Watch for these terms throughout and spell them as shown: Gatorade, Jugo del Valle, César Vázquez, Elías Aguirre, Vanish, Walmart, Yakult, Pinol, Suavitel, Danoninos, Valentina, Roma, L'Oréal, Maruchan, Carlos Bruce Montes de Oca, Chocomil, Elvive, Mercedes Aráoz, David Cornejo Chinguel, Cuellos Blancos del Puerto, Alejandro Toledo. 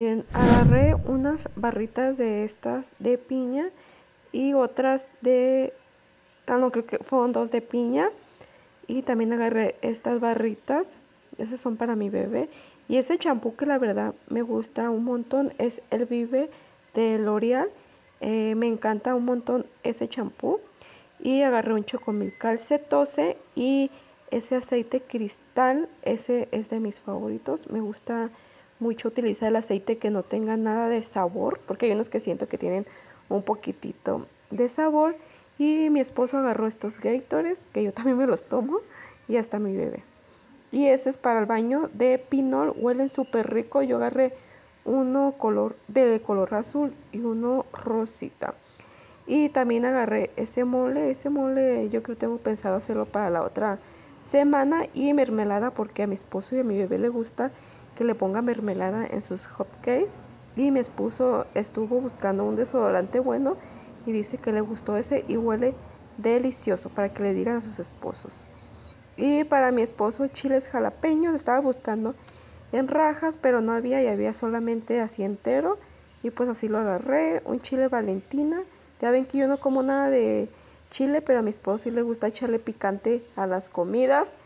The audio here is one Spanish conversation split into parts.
Miren, agarré unas barritas de estas de piña y otras de... no, creo que fueron dos de piña. Y también agarré estas barritas. Esas son para mi bebé. Y ese champú que la verdad me gusta un montón es Elvive de L'Oréal. Me encanta un montón ese champú. Y agarré un chocomil calcetose y ese aceite cristal. Ese es de mis favoritos. Me gusta mucho utilizar el aceite que no tenga nada de sabor, porque hay unos que siento que tienen un poquitito de sabor. Y mi esposo agarró estos Gatorades, que yo también me los tomo, y hasta mi bebé. Y ese es para el baño de pinol, huelen súper rico. Yo agarré uno de color azul y uno rosita. Y también agarré ese mole yo creo que tengo pensado hacerlo para la otra semana. Y mermelada, porque a mi esposo y a mi bebé le gusta que le ponga mermelada en sus hotcakes. Y mi esposo estuvo buscando un desodorante bueno y dice que le gustó ese y huele delicioso, para que le digan a sus esposos. Y para mi esposo, chiles jalapeños. Estaba buscando en rajas, pero no había, y había solamente así entero. Y pues así lo agarré. Un chile Valentina. Ya ven que yo no como nada de chile, pero a mi esposo sí le gusta echarle picante a las comidas.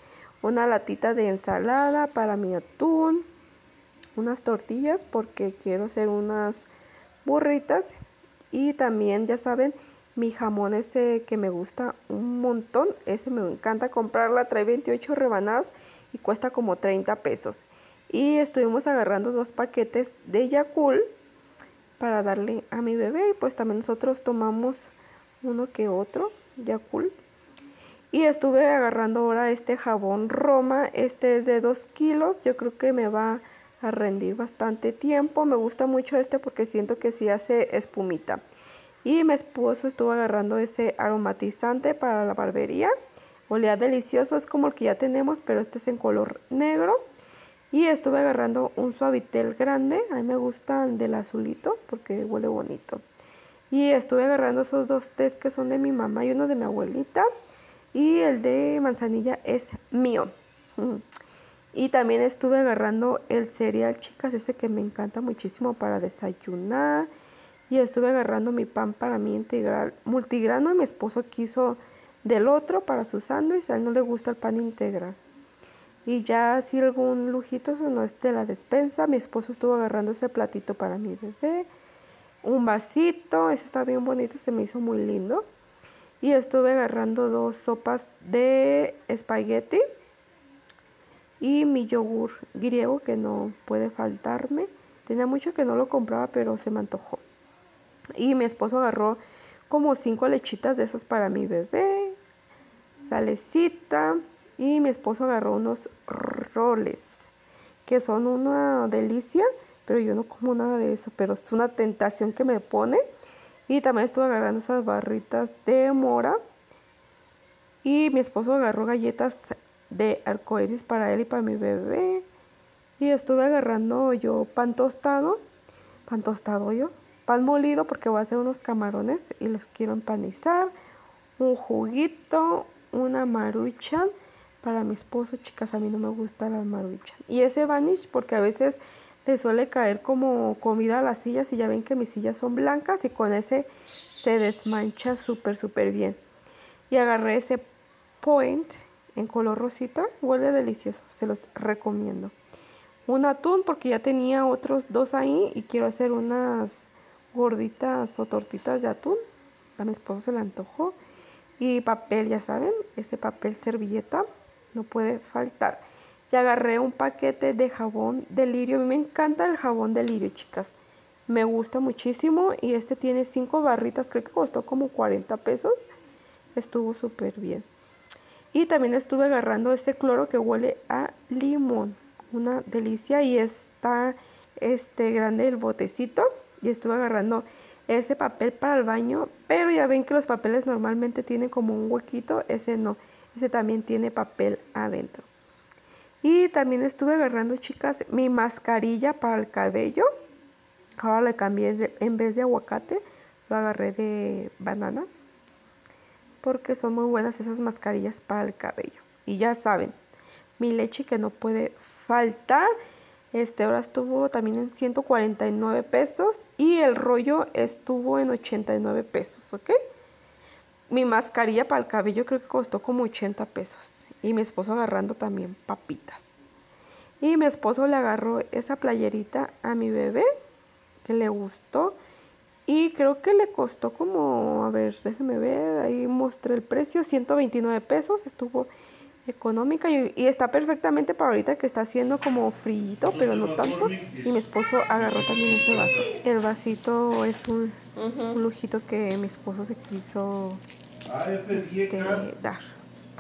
Una latita de ensalada para mi atún. Unas tortillas, porque quiero hacer unas burritas. Y también, ya saben, mi jamón ese que me gusta un montón. Ese me encanta comprarla. Trae 28 rebanadas y cuesta como 30 pesos. Y estuvimos agarrando 2 paquetes de Yakult para darle a mi bebé. Y pues también nosotros tomamos uno que otro Yakult. Y estuve agarrando ahora este jabón Roma. Este es de 2 kilos. Yo creo que me va a rendir bastante tiempo. Me gusta mucho este porque siento que sí hace espumita. Y mi esposo estuvo agarrando ese aromatizante para la barbería. Olía delicioso, es como el que ya tenemos, pero este es en color negro. Y estuve agarrando un Suavitel grande. A mí me gustan del azulito porque huele bonito. Y estuve agarrando esos 2 tés que son de mi mamá y uno de mi abuelita. Y el de manzanilla es mío. Y también estuve agarrando el cereal, chicas, ese que me encanta muchísimo para desayunar. Y estuve agarrando mi pan para mí integral multigrano. Mi esposo quiso del otro para su sándwich. A él no le gusta el pan integral. Y ya si algún lujito, eso no es de la despensa. Mi esposo estuvo agarrando ese platito para mi bebé. Un vasito, ese está bien bonito, se me hizo muy lindo. Y estuve agarrando 2 sopas de espagueti. Y mi yogur griego, que no puede faltarme. Tenía mucho que no lo compraba, pero se me antojó. Y mi esposo agarró como 5 lechitas de esas para mi bebé. Salecita. Y mi esposo agarró unos roles, que son una delicia, pero yo no como nada de eso. Pero es una tentación que me pone. Y también estuve agarrando esas barritas de mora. Y mi esposo agarró galletas de arcoíris para él y para mi bebé. Y estuve agarrando yo pan molido, porque voy a hacer unos camarones y los quiero empanizar. Un juguito, una Maruchan para mi esposo. Chicas, a mí no me gustan las Maruchan. Y ese Vanish, porque a veces le suele caer como comida a las sillas, y ya ven que mis sillas son blancas, y con ese se desmancha súper bien. Y agarré ese Point en color rosita, huele delicioso, se los recomiendo. Un atún, porque ya tenía otros 2 ahí y quiero hacer unas gorditas o tortitas de atún. A mi esposo se le antojó. Y papel, ya saben, ese papel servilleta no puede faltar. Y agarré un paquete de jabón de lirio. A mí me encanta el jabón de lirio, chicas. Me gusta muchísimo. Y este tiene 5 barritas, creo que costó como 40 pesos. Estuvo súper bien. Y también estuve agarrando este cloro que huele a limón. Una delicia. Y está grande el botecito. Y estuve agarrando ese papel para el baño. Pero ya ven que los papeles normalmente tienen como un huequito. Ese no. Ese también tiene papel adentro. Y también estuve agarrando, chicas, mi mascarilla para el cabello. Ahora le cambié, en vez de aguacate, lo agarré de banana, porque son muy buenas esas mascarillas para el cabello. Y ya saben, mi leche que no puede faltar. Ahora estuvo también en 149 pesos y el rollo estuvo en 89 pesos, ¿ok? Mi mascarilla para el cabello creo que costó como 80 pesos. Y mi esposo agarrando también papitas. Y mi esposo le agarró esa playerita a mi bebé, que le gustó. Y creo que le costó como, a ver, déjenme ver, ahí mostré el precio, 129 pesos, estuvo económica y está perfectamente para ahorita que está haciendo como frillito, pero no tanto. Y mi esposo agarró también ese vaso. El vasito es un lujito que mi esposo se quiso dar.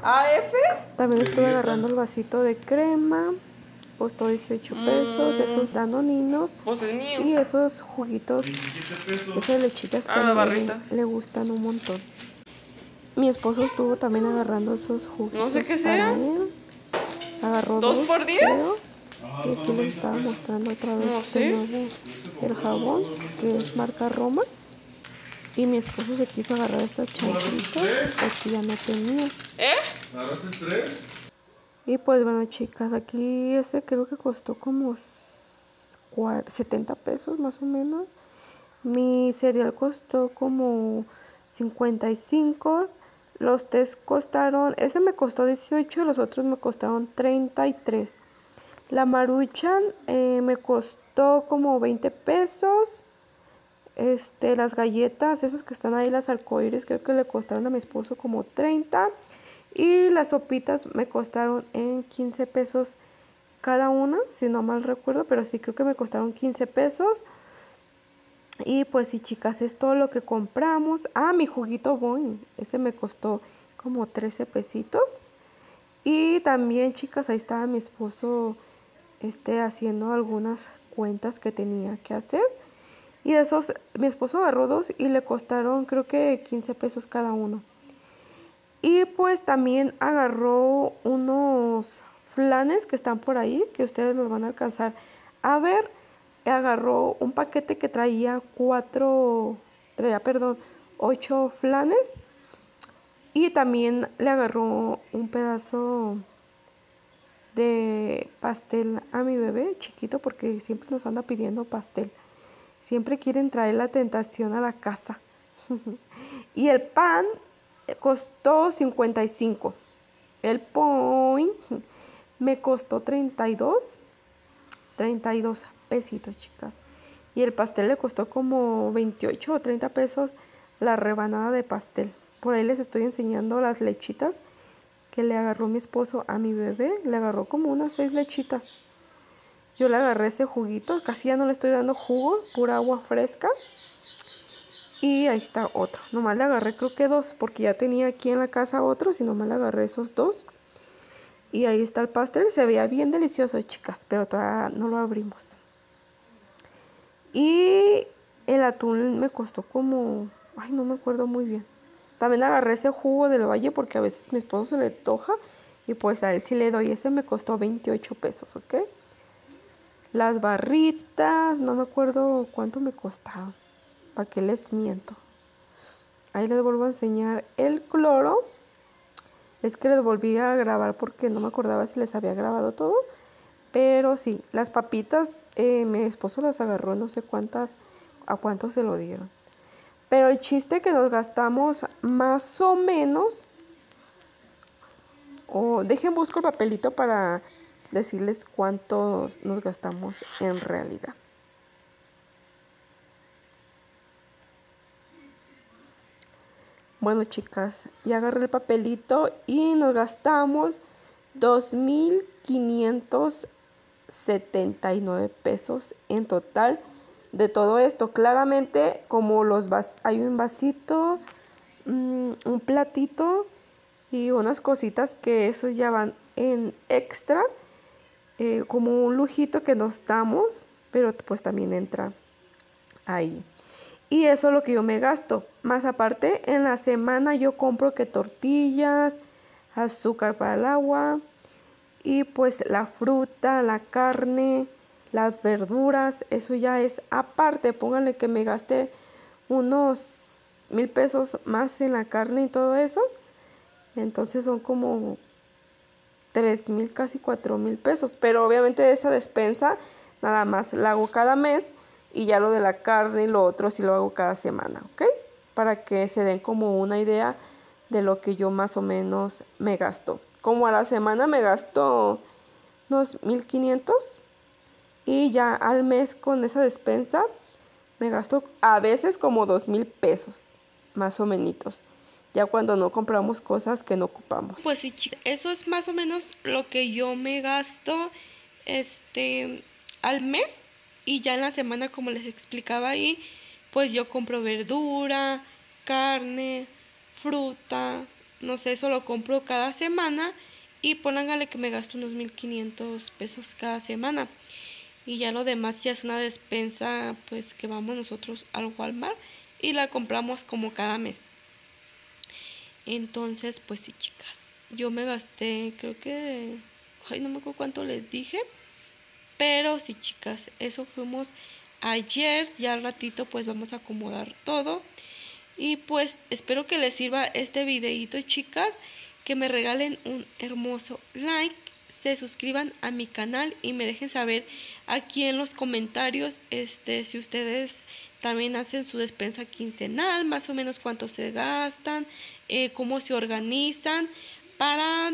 ¿AF? También estuve agarrando el vasito de crema, costó 18 pesos, esos danoninos y esos juguitos, esas lechitas que le gustan un montón. Mi esposo estuvo también agarrando esos juguetes. No sé qué sea. Agarró dos por 10. Y aquí le estaba mostrando otra vez el jabón, que es marca Roma. Y mi esposo se quiso agarrar estas chanchitas porque ya no tenía. ¿Agarraste tres? Y pues bueno, chicas, aquí ese creo que costó como 70 pesos más o menos. Mi cereal costó como 55. Los tés costaron, ese me costó 18, los otros me costaron 33. La Maruchan me costó como 20 pesos. Las galletas, esas que están ahí, las arcoíris, creo que le costaron a mi esposo como 30. Y las sopitas me costaron en 15 pesos cada una, si no mal recuerdo, pero sí creo que me costaron 15 pesos. Y pues sí, chicas, es todo lo que compramos. Ah, mi juguito Boing, ese me costó como 13 pesitos. Y también, chicas, ahí estaba mi esposo haciendo algunas cuentas que tenía que hacer. Y de esos, mi esposo agarró dos y le costaron creo que 15 pesos cada uno. Y pues también agarró unos flanes que están por ahí, que ustedes los van a alcanzar a ver. Agarró un paquete que traía 8 flanes. Y también le agarró un pedazo de pastel a mi bebé, chiquito, porque siempre nos anda pidiendo pastel. Siempre quieren traer la tentación a la casa. Y el pan costó 55. El point me costó 32 pesitos, chicas. Y el pastel le costó como 28 o 30 pesos la rebanada de pastel. Por ahí les estoy enseñando las lechitas que le agarró mi esposo a mi bebé. Le agarró como unas 6 lechitas. Yo le agarré ese juguito. Casi ya no le estoy dando jugo, pura agua fresca. Y ahí está otro. Nomás le agarré creo que 2 porque ya tenía aquí en la casa otros y nomás le agarré esos 2. Y ahí está el pastel. Se veía bien delicioso, chicas, pero todavía no lo abrimos. Y el atún me costó como... ay, no me acuerdo muy bien. También agarré ese jugo del valle porque a veces mi esposo se le antoja. Y pues a él sí le doy. Ese me costó 28 pesos, ¿ok? Las barritas, no me acuerdo cuánto me costaron. ¿Para qué les miento? Ahí les vuelvo a enseñar el cloro. Es que les volví a grabar porque no me acordaba si les había grabado todo. Pero sí, las papitas, mi esposo las agarró, no sé a cuánto se lo dieron. Pero el chiste que nos gastamos más o menos... dejen busco el papelito para decirles cuánto nos gastamos en realidad. Bueno, chicas, ya agarré el papelito y nos gastamos 2,579 pesos en total de todo esto. Claramente, como hay un vasito, un platito y unas cositas que esas ya van en extra, como un lujito que nos damos, pero pues también entra ahí. Y eso es lo que yo me gasto. Más aparte, en la semana yo compro que tortillas, azúcar para el agua y pues la fruta, la carne, las verduras. Eso ya es aparte. Pónganle que me gasté unos 1,000 pesos más en la carne y todo eso. Entonces son como 3,000, casi 4,000 pesos. Pero obviamente esa despensa Nada más la hago cada mes y ya lo de la carne y lo otro sí lo hago cada semana, ¿ok? Para que se den como una idea de lo que yo más o menos me gasto. Como a la semana me gasto unos 1,500 y ya al mes con esa despensa me gasto a veces como 2,000 pesos, más o menos. Ya cuando no compramos cosas que no ocupamos. Pues sí, chicas, eso es más o menos lo que yo me gasto al mes. Y ya en la semana, como les explicaba ahí, pues yo compro verdura, carne, fruta, no sé, eso lo compro cada semana. Y póngale que me gasto unos 1,500 pesos cada semana. Y ya lo demás ya es una despensa, pues que vamos nosotros al Walmart y la compramos como cada mes. Entonces, pues sí, chicas, yo me gasté, creo que, ay, no me acuerdo cuánto les dije, pero sí, chicas, eso fuimos ayer. Ya al ratito pues vamos a acomodar todo y pues espero que les sirva este videito, chicas, que me regalen un hermoso like, se suscriban a mi canal y me dejen saber aquí en los comentarios si ustedes también hacen su despensa quincenal, más o menos cuánto se gastan, cómo se organizan, para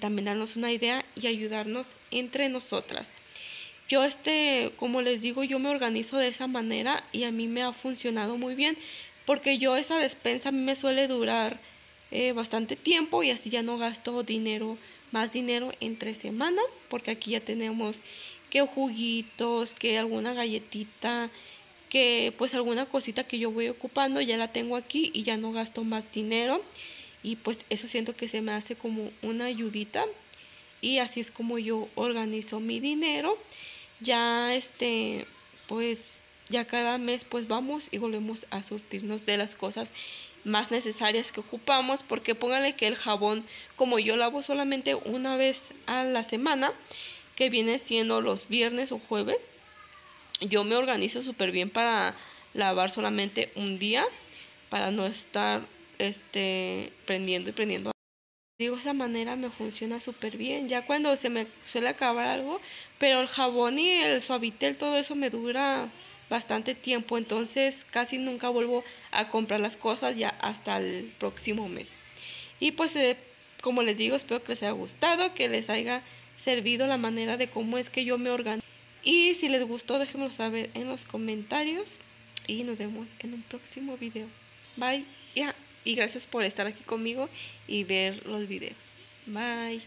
también darnos una idea y ayudarnos entre nosotras. Yo como les digo, yo me organizo de esa manera y a mí me ha funcionado muy bien, porque yo esa despensa a mí me suele durar bastante tiempo, y así ya no gasto dinero, más dinero entre semana, porque aquí ya tenemos que juguitos, que alguna galletita, que pues alguna cosita que yo voy ocupando, ya la tengo aquí y ya no gasto más dinero. Y pues eso siento que se me hace como una ayudita, y así es como yo organizo mi dinero. Ya pues ya cada mes pues vamos y volvemos a surtirnos de las cosas más necesarias que ocupamos, porque pónganle que el jabón, como yo lavo solamente una vez a la semana, que viene siendo los viernes o jueves, yo me organizo súper bien para lavar solamente un día, para no estar prendiendo y prendiendo. Digo, esa manera me funciona súper bien. Ya cuando se me suele acabar algo, pero el jabón y el Suavitel, todo eso me dura bastante tiempo, entonces casi nunca vuelvo a comprar las cosas ya hasta el próximo mes. Y pues como les digo, espero que les haya gustado, que les haya servido la manera de cómo es que yo me organizo, y si les gustó déjenmelo saber en los comentarios, y nos vemos en un próximo video. Bye. Y gracias por estar aquí conmigo y ver los videos. Bye.